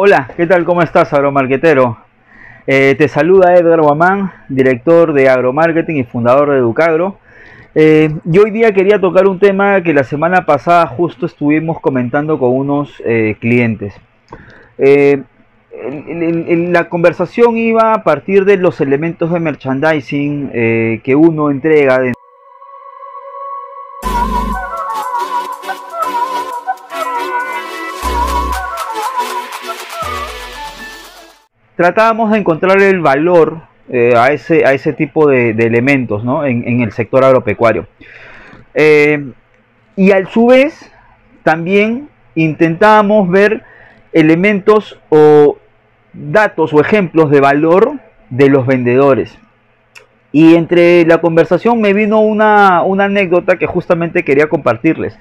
Hola, ¿qué tal? ¿Cómo estás, agromarquetero? Te saluda Edgar Guamán, director de agromarketing y fundador de Educagro. Yo hoy día quería tocar un tema que la semana pasada justo estuvimos comentando con unos clientes. La conversación iba a partir de los elementos de merchandising que uno entrega dentro. Tratábamos de encontrar el valor a ese tipo de elementos, ¿no? en el sector agropecuario. Y a su vez, también intentábamos ver elementos o datos o ejemplos de valor de los vendedores. Y entre la conversación me vino una anécdota que justamente quería compartirles.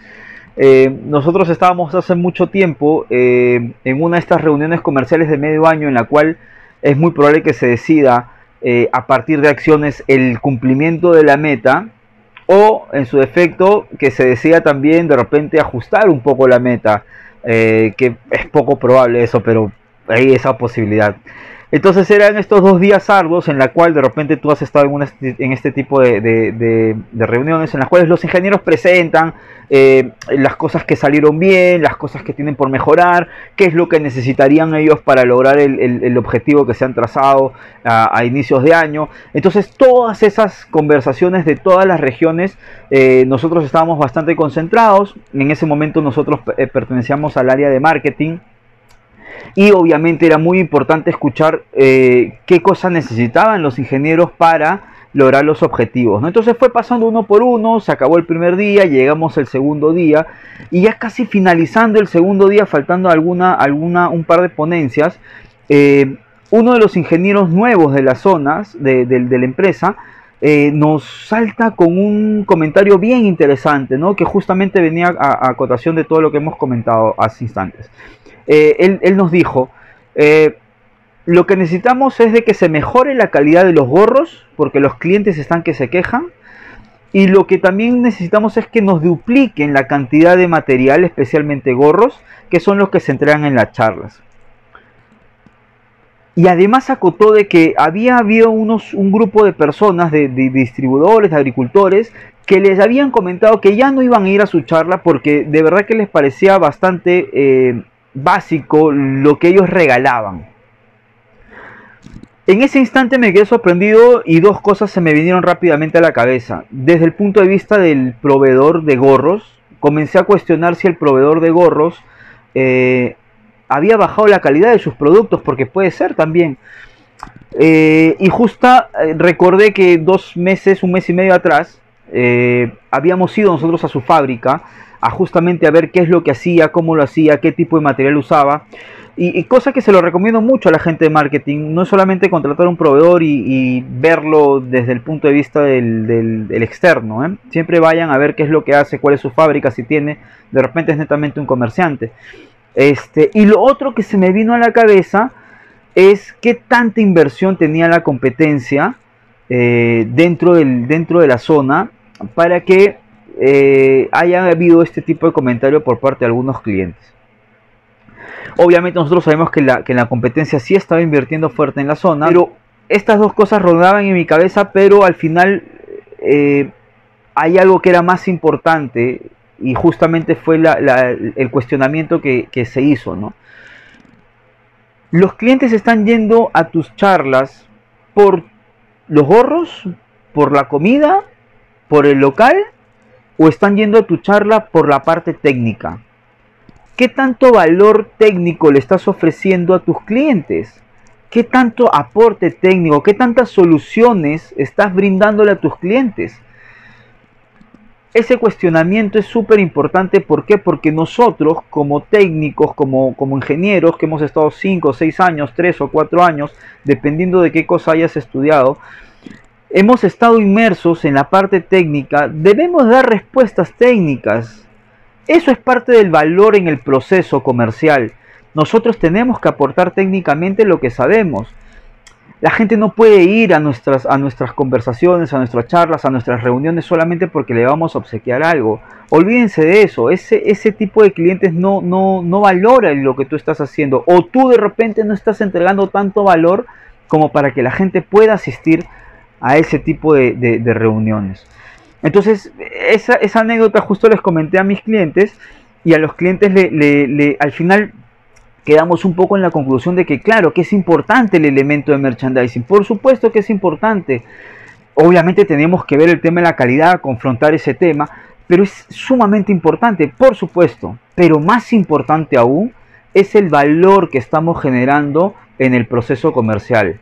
Nosotros estábamos hace mucho tiempo en una de estas reuniones comerciales de medio año en la cual es muy probable que se decida a partir de acciones el cumplimiento de la meta o, en su defecto, que se decida también de repente ajustar un poco la meta, que es poco probable eso, pero hay esa posibilidad. Entonces eran estos 2 días arduos en la cual de repente tú has estado en este tipo de reuniones en las cuales los ingenieros presentan las cosas que salieron bien, las cosas que tienen por mejorar, qué es lo que necesitarían ellos para lograr el objetivo que se han trazado a inicios de año. Entonces todas esas conversaciones de todas las regiones, nosotros estábamos bastante concentrados. En ese momento nosotros pertenecíamos al área de marketing. Y obviamente era muy importante escuchar qué cosas necesitaban los ingenieros para lograr los objetivos, ¿no? Entonces fue pasando uno por uno, se acabó el primer día, llegamos al segundo día y ya casi finalizando el segundo día, faltando un par de ponencias, uno de los ingenieros nuevos de las zonas de la empresa nos salta con un comentario bien interesante, ¿no? Que justamente venía a acotación de todo lo que hemos comentado hace instantes. Él nos dijo, lo que necesitamos es de que se mejore la calidad de los gorros, porque los clientes están que se quejan, y lo que también necesitamos es que nos dupliquen la cantidad de material, especialmente gorros, que son los que se entregan en las charlas. Y además acotó de que había habido un grupo de personas, de distribuidores, de agricultores, que les habían comentado que ya no iban a ir a su charla porque de verdad que les parecía bastante básico lo que ellos regalaban. En ese instante me quedé sorprendido y 2 cosas se me vinieron rápidamente a la cabeza. Desde el punto de vista del proveedor de gorros, comencé a cuestionar si el proveedor de gorros había bajado la calidad de sus productos, porque puede ser también. Y justo recordé que 2 meses, 1 mes y medio atrás, habíamos ido nosotros a su fábrica a justamente a ver qué es lo que hacía, cómo lo hacía, qué tipo de material usaba, y cosa que se lo recomiendo mucho a la gente de marketing. No es solamente contratar un proveedor y verlo desde el punto de vista del externo, ¿eh? Siempre vayan a ver qué es lo que hace, cuál es su fábrica, si tiene, de repente es netamente un comerciante. Y lo otro que se me vino a la cabeza es qué tanta inversión tenía la competencia dentro de la zona para que haya habido este tipo de comentario por parte de algunos clientes. Obviamente nosotros sabemos que la competencia sí estaba invirtiendo fuerte en la zona, pero estas 2 cosas rodaban en mi cabeza, pero al final hay algo que era más importante y justamente fue el cuestionamiento que se hizo, ¿no? Los clientes están yendo a tus charlas por los gorros, por la comida, por el local, o están yendo a tu charla por la parte técnica. ¿Qué tanto valor técnico le estás ofreciendo a tus clientes? ¿Qué tanto aporte técnico? ¿Qué tantas soluciones estás brindándole a tus clientes? Ese cuestionamiento es súper importante. ¿Por qué? Porque nosotros como técnicos, como ingenieros, que hemos estado 5 o 6 años, 3 o 4 años, dependiendo de qué cosa hayas estudiado, hemos estado inmersos en la parte técnica, debemos dar respuestas técnicas. Eso es parte del valor en el proceso comercial. Nosotros tenemos que aportar técnicamente lo que sabemos. La gente no puede ir a nuestras conversaciones, a nuestras charlas, a nuestras reuniones solamente porque le vamos a obsequiar algo. Olvídense de eso. Ese tipo de clientes no valora lo que tú estás haciendo. O tú de repente no estás entregando tanto valor como para que la gente pueda asistir a ese tipo de reuniones. Entonces, esa anécdota justo les comenté a mis clientes, y a los clientes al final quedamos un poco en la conclusión de que claro, que es importante el elemento de merchandising. Por supuesto que es importante. Obviamente tenemos que ver el tema de la calidad, confrontar ese tema, pero es sumamente importante, por supuesto. Pero más importante aún es el valor que estamos generando en el proceso comercial.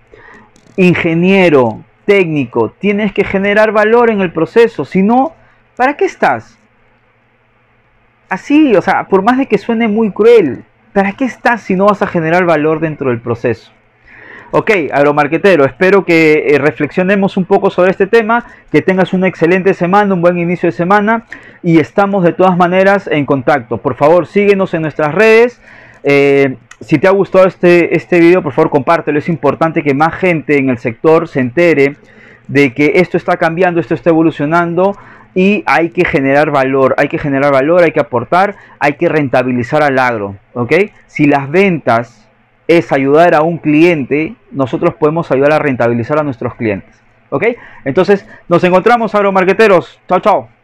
Ingeniero, técnico, tienes que generar valor en el proceso. Si no, ¿para qué estás? Así, o sea, por más de que suene muy cruel, ¿para qué estás si no vas a generar valor dentro del proceso? Ok, agromarquetero, espero que reflexionemos un poco sobre este tema, que tengas una excelente semana, un buen inicio de semana, y estamos de todas maneras en contacto. Por favor, síguenos en nuestras redes. Si te ha gustado este video, por favor, compártelo. Es importante que más gente en el sector se entere de que esto está cambiando, esto está evolucionando, y hay que generar valor, hay que aportar, hay que rentabilizar al agro, ¿ok? Si las ventas es ayudar a un cliente, nosotros podemos ayudar a rentabilizar a nuestros clientes, ¿ok? Entonces, nos encontramos, agromarqueteros. Chao, chao.